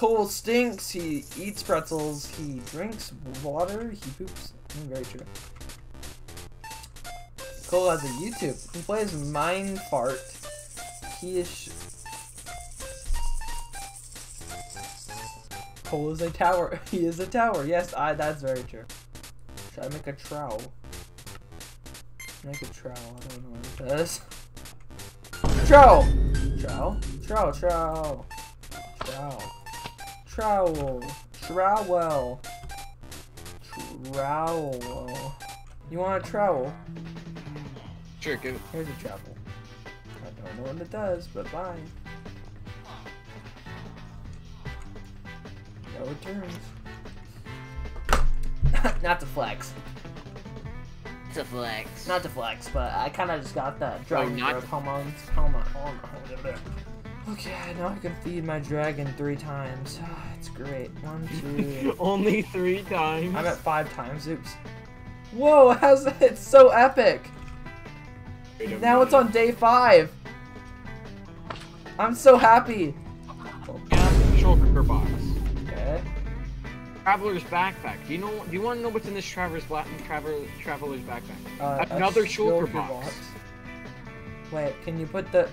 Cole stinks, he eats pretzels, he drinks water, he poops. Very true. Cole has a YouTube. He plays Minecraft. He is Cole is a tower. He is a tower. Yes, that's very true. Should I make a trowel? Make a trowel. I don't know what it says. Trowel! Trowel? Trowel, trowel. Trowel. Trowel. Trowel. Trowel. You want a trowel? Sure, give it. Here's a trowel. I don't know what it does, but fine. No returns. Not to flex. To flex. Not to flex, but I kind of just got that dragon growth hormones. Okay, now I can feed my dragon 3 times. It's great. 1, 2. Only 3 times. I'm at 5 times. Oops. Whoa! How's that? It's so epic. Now it's on day 5. I'm so happy. Shulker box. Okay. Traveler's backpack. Do you know? Do you want to know what's in this traveler's backpack? Another shulker box. Wait, can you put the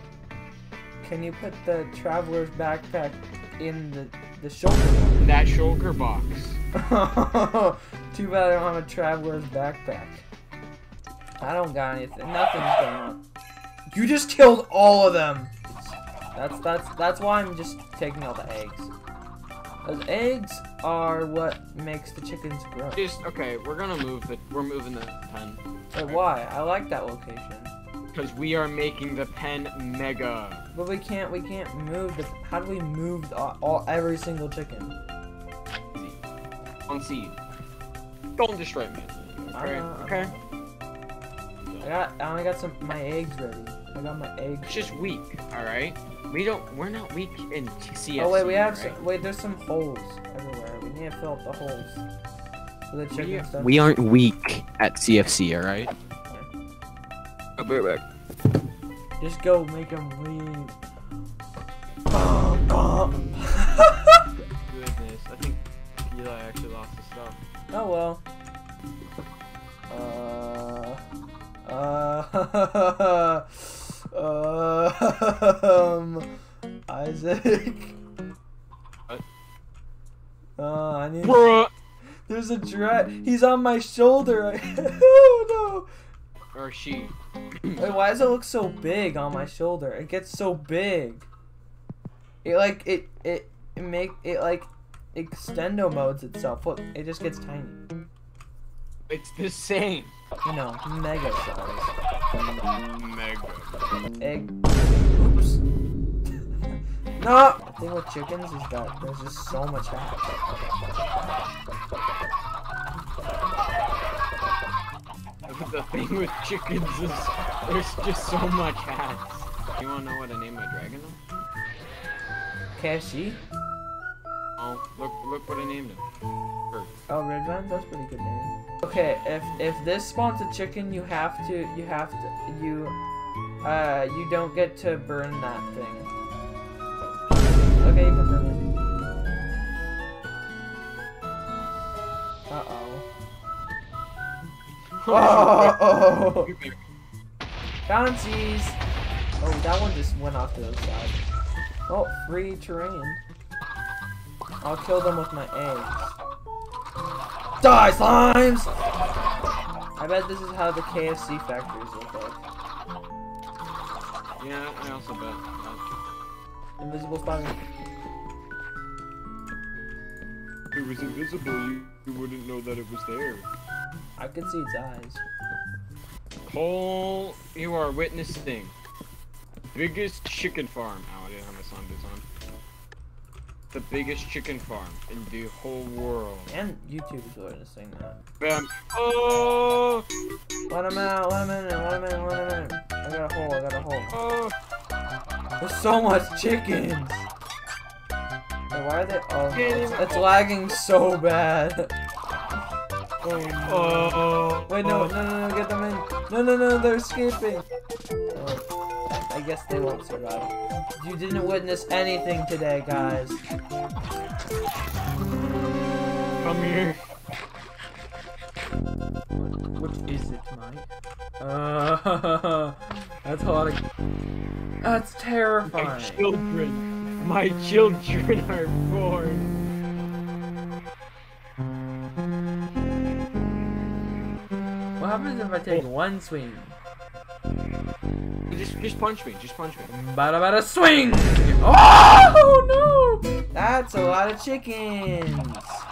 traveler's backpack in the shulker? That shulker box. Too bad I don't have a traveler's backpack. I don't got anything. Nothing's going on. You just killed all of them. That's why I'm just taking all the eggs. Those eggs are what makes the chickens grow. Just okay. We're gonna move the. We're moving the pen. Wait, okay. Why? I like that location. Because we are making the pen mega. But we can't. We can't move the. How do we move every single chicken? On seed. Don't destroy me. Okay. Okay. I only got my eggs ready. I got my eggs. It's just weak, alright? We're not weak in CFC. Oh wait, we have right? Wait, there's some holes everywhere. We need to fill up the holes. So the chicken stuff. We aren't weak at CFC, alright? Okay. I'll be right back. Just go make them leave. Goodness, I think Eli actually lost his stuff. Oh well. Isaac. What? I need. Bruh. There's a drat. He's on my shoulder. Oh no. Or she. Wait, why does it look so big on my shoulder? It gets so big. It like it make it like extendo modes itself. Look, it just gets tiny. It's the same. You know, mega size. Mega. Egg. Oops. No! The thing with chickens is that there's just so much hash. The thing with chickens is there's just so much hash. You wanna know what I named my dragon though? Kashi? Oh, look what I named him. Oh, Redlands? That's a pretty good name. Okay, if this spawns a chicken, you don't get to burn that thing. Okay, you can burn it. Uh-oh. Oh! Bouncies! Oh, that one just went off to the side. Oh, free terrain. I'll kill them with my eggs. Die, slimes! I bet this is how the KFC factories look like. Yeah, I also bet. Invisible spider. If it was invisible, you wouldn't know that it was there. I could see its eyes. Cole, you are witnessing biggest chicken farm. Ow, I didn't have my sunglasses on. The biggest chicken farm in the whole world. And YouTube is witnessing that. Bam. Oh! Let him out, let him in. I got a hole. Oh. There's so much chickens! Wait, why are they? Oh, it's lagging so bad. Oh, no. Wait, no, get them in. No, they're escaping. I guess they won't survive. You didn't witness anything today, guys. from here. What is it, Mike? That's a lot of... That's terrifying. My children. My children are born. What happens if I take one swing? Just punch me. Just punch me. Bada swing! Oh no! That's a lot of chickens.